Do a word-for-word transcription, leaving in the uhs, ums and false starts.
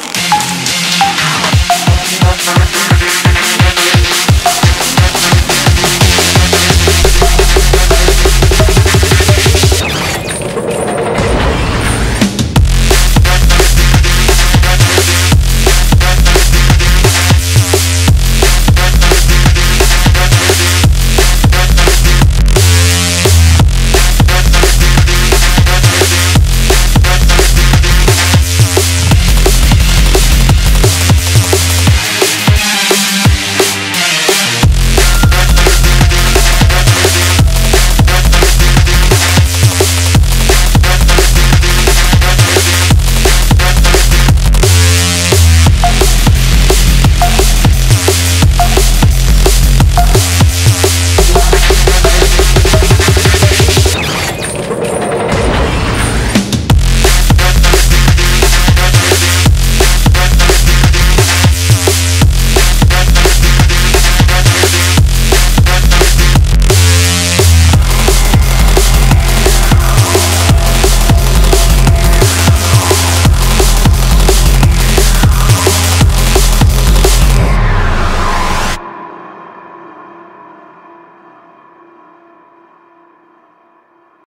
Mist.